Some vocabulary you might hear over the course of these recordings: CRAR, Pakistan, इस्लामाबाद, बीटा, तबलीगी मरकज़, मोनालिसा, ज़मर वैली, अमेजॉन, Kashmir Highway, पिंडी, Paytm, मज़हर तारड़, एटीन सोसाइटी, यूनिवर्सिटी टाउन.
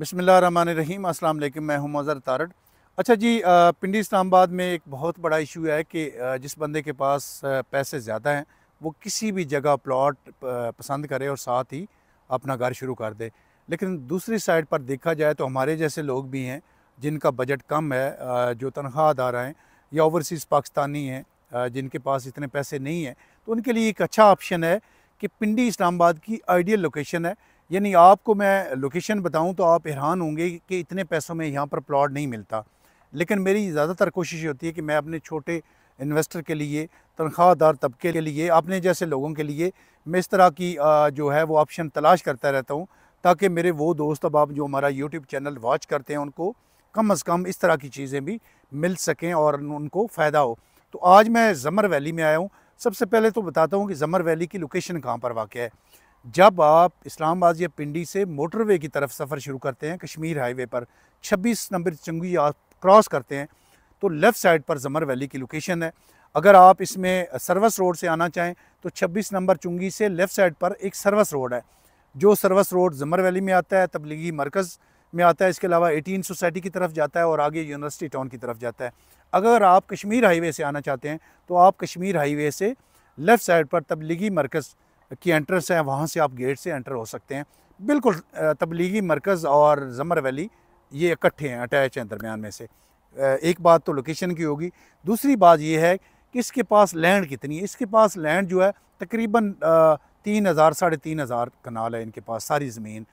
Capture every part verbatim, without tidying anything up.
बिस्मिल्लाहिर्रहमानिर्रहीम, अस्सलाम वालेकुम। मैं हूं मज़हर तारड़। अच्छा जी, पिंडी इस्लामाबाद में एक बहुत बड़ा इशू है कि जिस बंदे के पास पैसे ज़्यादा हैं वो किसी भी जगह प्लॉट पसंद करे और साथ ही अपना घर शुरू कर दे। लेकिन दूसरी साइड पर देखा जाए तो हमारे जैसे लोग भी हैं जिनका बजट कम है, जो तनख्वाह अदारा हैं या ओवरसीज़ पाकिस्तानी हैं जिनके पास इतने पैसे नहीं हैं, तो उनके लिए एक अच्छा ऑप्शन है कि पिंडी इस्लामाबाद की आइडियल लोकेशन है। यानी आपको मैं लोकेशन बताऊं तो आप हैरान होंगे कि इतने पैसों में यहाँ पर प्लॉट नहीं मिलता। लेकिन मेरी ज़्यादातर कोशिश होती है कि मैं अपने छोटे इन्वेस्टर के लिए, तनख्वाहदार तबके के लिए, अपने जैसे लोगों के लिए मैं इस तरह की जो है वो ऑप्शन तलाश करता रहता हूँ, ताकि मेरे वो दोस्त अहबाब जो हमारा यूट्यूब चैनल वॉच करते हैं उनको कम अज़ कम इस तरह की चीज़ें भी मिल सकें और उनको फ़ायदा हो। तो आज मैं ज़मर वैली में आया हूँ। सबसे पहले तो बताता हूँ कि ज़मर वैली की लोकेशन कहाँ पर वाक़ है। जब आप इस्लामाबाद या पिंडी से मोटरवे की तरफ सफ़र शुरू करते हैं, कश्मीर हाईवे पर छब्बीस नंबर चंगी आप क्रॉस करते हैं तो लेफ़्ट साइड पर ज़मर वैली की लोकेशन है। अगर आप इसमें सर्विस रोड से आना चाहें तो छब्बीस नंबर चुंगी से लेफ़्ट साइड पर एक सर्विस रोड है, जो सर्विस रोड ज़मर वैली में आता है, तबलीगी मरकज़ में आता है, इसके अलावा एटीन सोसाइटी की तरफ जाता है और आगे यूनिवर्सिटी टाउन की तरफ जाता है। अगर आप कश्मीर हाईवे से आना चाहते हैं तो आप कश्मीर हाईवे से लेफ़्ट साइड पर तबलीगी मरकज़ की एंट्रेंस है, वहाँ से आप गेट से एंटर हो सकते हैं। बिल्कुल तबलीगी मरकज़ और ज़मर वैली ये इकट्ठे हैं, अटैच हैं दरमियान में से। एक बात तो लोकेशन की होगी। दूसरी बात ये है कि इसके पास लैंड कितनी है। इसके पास लैंड जो है तकरीबन तीन हज़ार साढ़े तीन हज़ार कनाल है इनके पास सारी ज़मीन।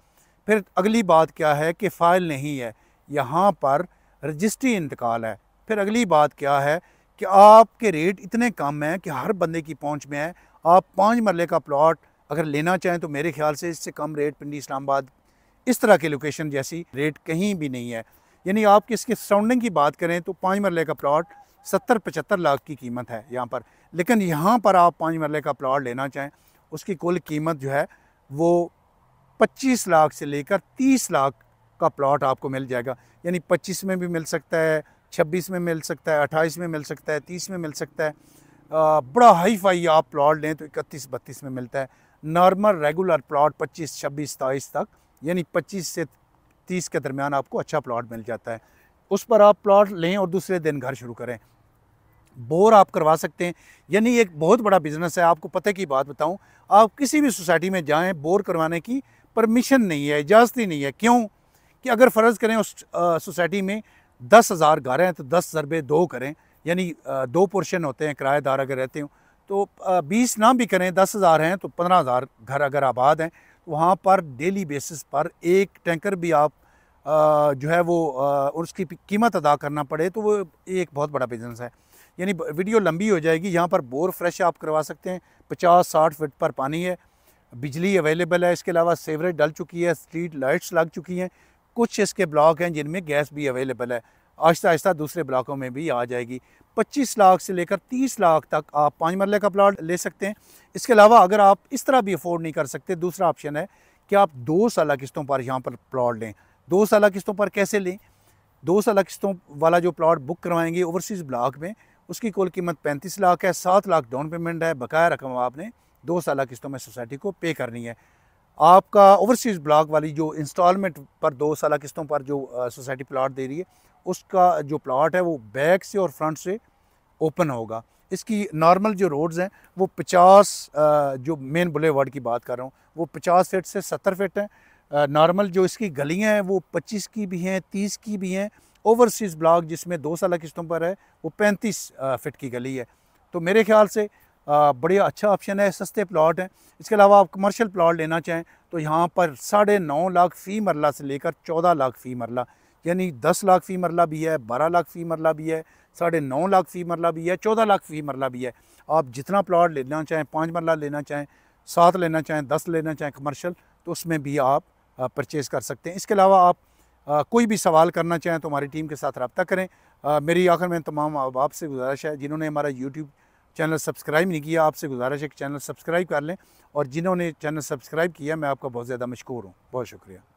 फिर अगली बात क्या है कि फ़ाइल नहीं है, यहाँ पर रजिस्ट्री इंतकाल है। फिर अगली बात क्या है कि आपके रेट इतने कम हैं कि हर बंदे की पहुँच में है। आप पाँच मरले का प्लॉट अगर लेना चाहें तो मेरे ख्याल से इससे कम रेट पिंडी इस्लामाबाद इस तरह के लोकेशन जैसी रेट कहीं भी नहीं है। यानी आप इसके सराउंडिंग की बात करें तो पाँच मरले का प्लॉट सत्तर पचहत्तर लाख की कीमत है यहाँ पर। लेकिन यहाँ पर आप पाँच मरले का प्लॉट लेना चाहें उसकी कुल कीमत जो है वो पच्चीस लाख से लेकर तीस लाख का प्लॉट आपको मिल जाएगा। यानी पच्चीस में भी मिल सकता है, छब्बीस में मिल सकता है, अट्ठाईस में मिल सकता है, तीस में मिल सकता है। आ, बड़ा हाई फाई आप प्लॉट लें तो इकतीस बत्तीस में मिलता है। नॉर्मल रेगुलर प्लॉट पच्चीस छब्बीस सताईस तक, यानी पच्चीस से तीस के दरमियान आपको अच्छा प्लॉट मिल जाता है। उस पर आप प्लॉट लें और दूसरे दिन घर शुरू करें। बोर आप करवा सकते हैं, यानी एक बहुत बड़ा बिज़नेस है। आपको पते की बात बताऊं, आप किसी भी सोसाइटी में जाएं, बोर करवाने की परमिशन नहीं है, इजाज़त ही नहीं है। क्यों कि अगर फ़र्ज़ करें उस सोसाइटी में दस हज़ार घर हैं तो दस ज़रबे दो करें, यानी दो पोर्शन होते हैं। किराएदार अगर रहते हो तो बीस ना भी करें, दस हज़ार हैं तो पंद्रह हज़ार घर अगर आबाद हैं, वहाँ पर डेली बेसिस पर एक टैंकर भी आप आ, जो है वो आ, उसकी कीमत अदा करना पड़े तो वो एक बहुत बड़ा बिजनेस है। यानी वीडियो लंबी हो जाएगी। यहाँ पर बोर फ्रेश आप करवा सकते हैं, पचास साठ फिट पर पानी है, बिजली अवेलेबल है, इसके अलावा सीवरेज डल चुकी है, स्ट्रीट लाइट्स लग चुकी हैं। कुछ इसके ब्लॉक हैं जिनमें गैस भी अवेलेबल है, आहिस्ता आहिस्ता दूसरे ब्लॉकों में भी आ जाएगी। पच्चीस लाख से लेकर तीस लाख तक आप पाँच मरले का प्लाट ले सकते हैं। इसके अलावा अगर आप इस तरह भी अफोर्ड नहीं कर सकते, दूसरा ऑप्शन है कि आप दो साल किस्तों पर यहाँ पर प्लॉट लें। दो साल किस्तों पर कैसे लें? दो साल किस्तों वाला जो प्लॉट बुक करवाएंगे ओवरसीज़ ब्लॉक में, उसकी कुल कीमत पैंतीस लाख है, सात लाख डाउन पेमेंट है, बकाया रकम आपने दो साल किस्तों में सोसाइटी को पे करनी है। आपका ओवरसीज़ ब्लॉक वाली जो इंस्टॉलमेंट पर दो साल किस्तों पर जो सोसाइटी प्लाट दे रही है, उसका जो प्लाट है वो बैक से और फ्रंट से ओपन होगा। इसकी नॉर्मल जो रोड्स हैं वो पचास, जो मेन बुलेवार्ड की बात कर रहा हूँ, वो पचास फीट से सत्तर फीट हैं। नॉर्मल जो इसकी गलियाँ हैं वो पच्चीस की भी हैं, तीस की भी हैं। ओवरसीज़ ब्लॉक जिसमें दो साल किस्तों पर है वो पैंतीस फीट की गली है। तो मेरे ख्याल से बड़े अच्छा ऑप्शन है, सस्ते प्लाट हैं। इसके अलावा आप कमर्शियल प्लाट लेना चाहें तो यहाँ पर साढ़े नौ लाख फ़ी मरला से लेकर चौदह लाख फ़ी मरला, यानी दस लाख फ़ी मरला भी है, बारह लाख फ़ी मरला भी है, साढ़े नौ लाख फ़ी मरला भी है, चौदह लाख फ़ी मरला भी है। आप जितना प्लाट लेना चाहें, पाँच मरला लेना चाहें, सात लेना चाहें, दस लेना चाहें कमर्शियल, तो उसमें भी आप परचेज़ कर सकते हैं। इसके अलावा आप आ, कोई भी सवाल करना चाहें तो हमारी टीम के साथ रब्ता करें। आ, मेरी आखिर में तमाम अहबाब से गुजारिश है जिन्होंने हमारा यूट्यूब चैनल सब्सक्राइब नहीं किया, आपसे गुजारिश है कि चैनल सब्सक्राइब कर लें, और जिन्होंने चैनल सब्सक्राइब किया मैं आपका बहुत ज़्यादा मशकूर हूँ। बहुत शुक्रिया।